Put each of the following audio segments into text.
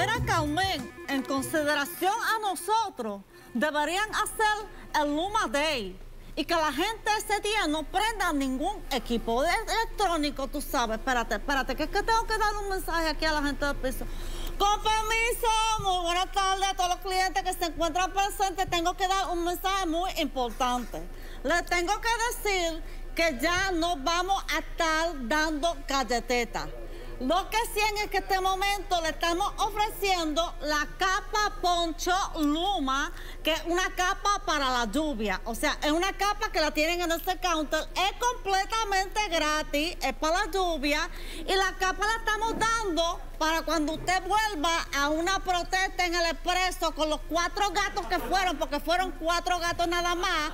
Ven acá, men, en consideración a nosotros, deberían hacer el Luma Day y que la gente ese día no prenda ningún equipo electrónico, tú sabes. Espérate, que es que tengo que dar un mensaje aquí a la gente del piso. Con permiso, muy buenas tardes a todos los clientes que se encuentran presentes. Tengo que dar un mensaje muy importante. Les tengo que decir que ya no vamos a estar dando galletetas. Lo que sí es que en este momento le estamos ofreciendo la capa Poncho Luma, que es una capa para la lluvia. O sea, es una capa que la tienen en este counter. Es completamente gratis, es para la lluvia. Y la capa la estamos dando para cuando usted vuelva a una protesta en el expreso con los 4 gatos que fueron, porque fueron 4 gatos nada más.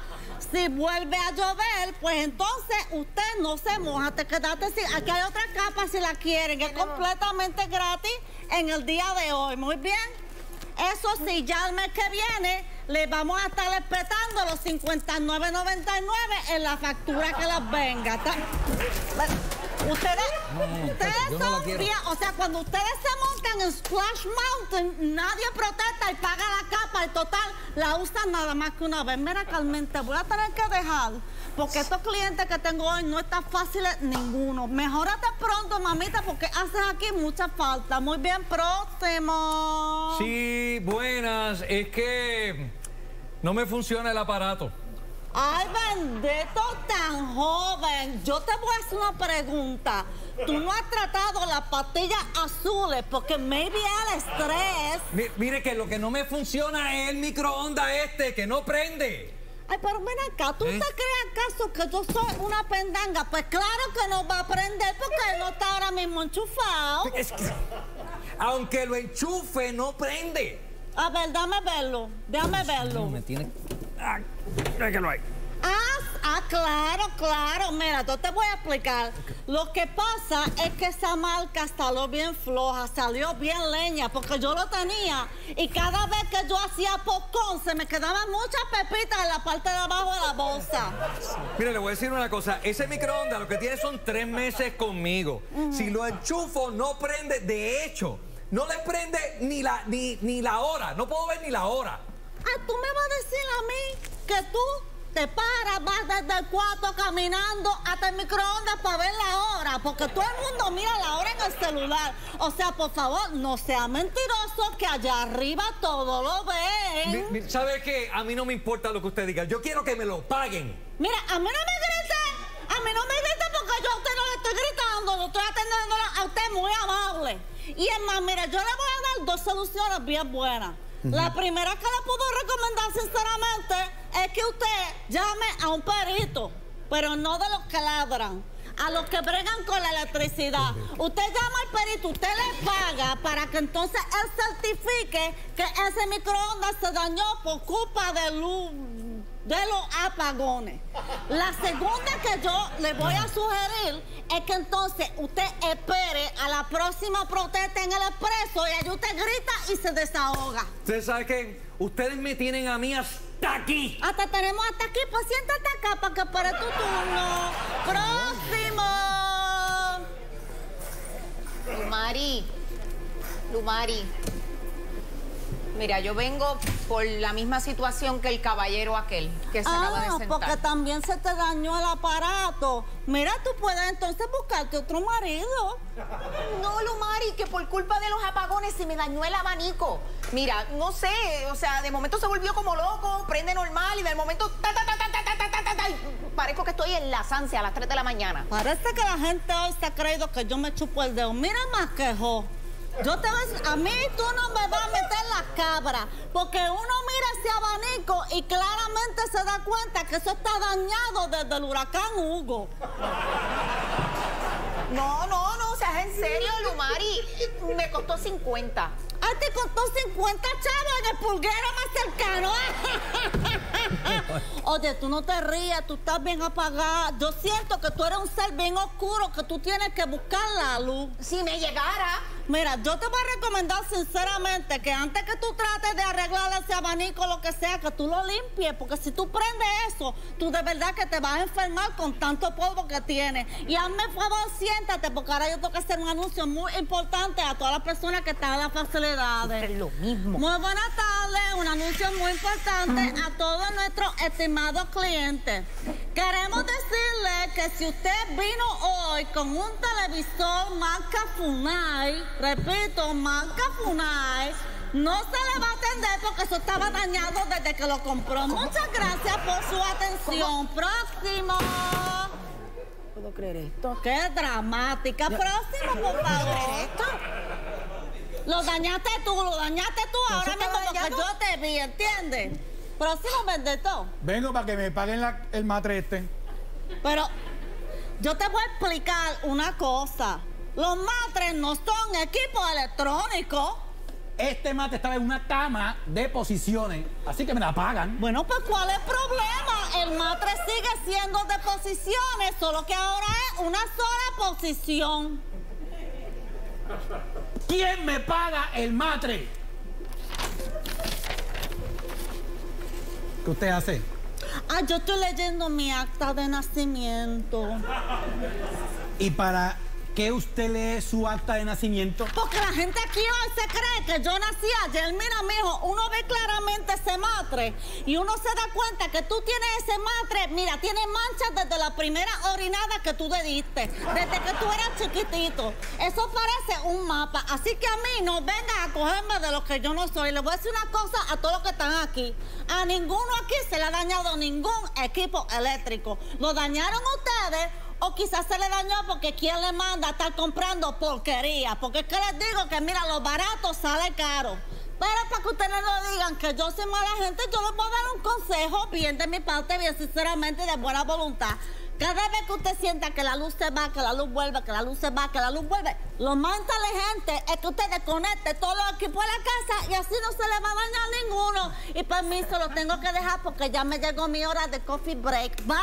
Si vuelve a llover, pues entonces usted no se moja, te quedaste sin... Aquí hay otra capa si la quieren, que es completamente gratis en el día de hoy. Muy bien. Eso sí, ya el mes que viene les vamos a estar respetando los $59.99 en la factura que las venga. Ustedes son bien, o sea, cuando ustedes se montan en Splash Mountain, nadie protesta y paga la capa. El total, la usan nada más que una vez. Mira, Carmen, te voy a tener que dejar, porque estos clientes que tengo hoy no están fáciles ninguno. Mejórate pronto, mamita, porque haces aquí mucha falta. Muy bien, próximo. Sí, buenas. Es que no me funciona el aparato. Ay, bendito tan joven. Yo te voy a hacer una pregunta. Tú no has tratado las pastillas azules porque maybe al estrés. Mire que lo que no me funciona es el microondas este, que no prende. Ay, pero ven acá, ¿tú te crees acaso que yo soy una pendanga? Pues claro que no va a prender porque no está ahora mismo enchufado. Es que, aunque lo enchufe, no prende. A ver, déjame verlo. No, me tiene... Ah, déjalo ahí. Claro. Mira, yo te voy a explicar. Okay. Lo que pasa es que esa marca salió bien floja, salió bien leña, porque yo lo tenía y cada vez que yo hacía popcorn se me quedaban muchas pepitas en la parte de abajo de la bolsa. Mira, le voy a decir una cosa. Ese microondas lo que tiene son 3 meses conmigo. Si lo enchufo, no prende. De hecho, no le prende ni la hora. No puedo ver ni la hora. Ah, tú me vas a decir a mí que tú te paras, vas desde el cuarto caminando hasta el microondas para ver la hora, porque todo el mundo mira la hora en el celular. O sea, por favor, no sea mentiroso, que allá arriba todo lo ven. ¿Sabe qué? A mí no me importa lo que usted diga, yo quiero que me lo paguen. Mira, a mí no me grite porque yo a usted no le estoy gritando, lo estoy atendiendo a usted muy amable. Y es más, mira, yo le voy a dar 2 soluciones bien buenas. La primera que le puedo recomendar sinceramente es que usted llame a un perito, pero no de los que ladran, a los que bregan con la electricidad. Usted llama al perito, usted le paga para que entonces él certifique que ese microondas se dañó por culpa de los apagones. La segunda que yo le voy a sugerir es que entonces usted espere a la próxima protesta en el expreso y ahí usted grita y se desahoga. ¿Usted sabe qué? Ustedes me tienen a mí hasta aquí. Hasta tenemos hasta aquí, pues siéntate acá para que pare tu turno. ¡Próximo! Lumari. Mira, yo vengo por la misma situación que el caballero aquel que se acaba de sentar. Porque también se te dañó el aparato. Mira, tú puedes entonces buscarte otro marido. No, Lumari, que por culpa de los apagones se me dañó el abanico. Mira, no sé, o sea, de momento se volvió como loco, prende normal y de momento... Parezco que estoy en la Sanse a las 3 de la mañana. Parece que la gente hoy se ha creído que yo me chupo el dedo. Mira más quejo. Yo te voy a decir, a mí tú no me vas a meter las cabras, porque uno mira ese abanico y claramente se da cuenta que eso está dañado desde el huracán Hugo. No, o sea, es en serio, Lumari, me costó 50. Ah, te costó 50 chavos en el pulguero más cercano. Oye, tú no te rías, tú estás bien apagada. Yo siento que tú eres un ser bien oscuro, que tú tienes que buscar la luz. Si me llegara... Mira, yo te voy a recomendar sinceramente que antes que tú trates de arreglar ese abanico, lo que sea, que tú lo limpies, porque si tú prendes eso, tú de verdad que te vas a enfermar con tanto polvo que tienes. Y hazme el favor, siéntate, porque ahora yo tengo que hacer un anuncio muy importante a todas las personas que están en las facilidades. Es lo mismo. Muy buenas tardes, un anuncio muy importante a todos nuestros estimados clientes. Queremos decirles que si usted vino hoy con un televisor Manca Funai, repito, Manca Funai, no se le va a atender porque eso estaba dañado desde que lo compró. Muchas gracias por su atención. Próximo. No puedo creer esto. Qué dramática. Próximo, por favor. Lo dañaste tú ahora mismo porque yo te vi, ¿entiendes? Próximo vendedor. Vengo para que me paguen el matreste. Pero yo te voy a explicar una cosa. Los matres no son equipos electrónicos. Este mate estaba en una cama de posiciones, así que me la pagan. Bueno, pues ¿cuál es el problema? El matre sigue siendo de posiciones, solo que ahora es una sola posición. ¿Quién me paga el matre? ¿Qué usted hace? Ah, yo estoy leyendo mi acta de nacimiento. ¿Y para qué usted lee su acta de nacimiento? Porque la gente aquí hoy se cree que yo nací ayer. Mira, mijo, uno ve claramente ese matre y uno se da cuenta que tú tienes ese matre. Mira, tiene manchas desde la primera orinada que tú le diste, desde que tú eras chiquitito. Eso parece un mapa. Así que a mí no vengas a cogerme de lo que yo no soy. Les voy a decir una cosa a todos los que están aquí. A ninguno aquí se le ha dañado ningún equipo eléctrico. Lo dañaron ustedes. O quizás se le dañó porque quién le manda a estar comprando porquería. Porque es que les digo que mira, lo barato sale caro. Pero para que ustedes no digan que yo soy mala gente, yo les voy a dar un consejo bien de mi parte, bien sinceramente y de buena voluntad. Cada vez que usted sienta que la luz se va, que la luz vuelve, que la luz se va, que la luz vuelve, lo más inteligente es que usted desconecte todos los equipos de la casa y así no se le va a dañar ninguno. Y permiso, lo tengo que dejar porque ya me llegó mi hora de coffee break. Bye.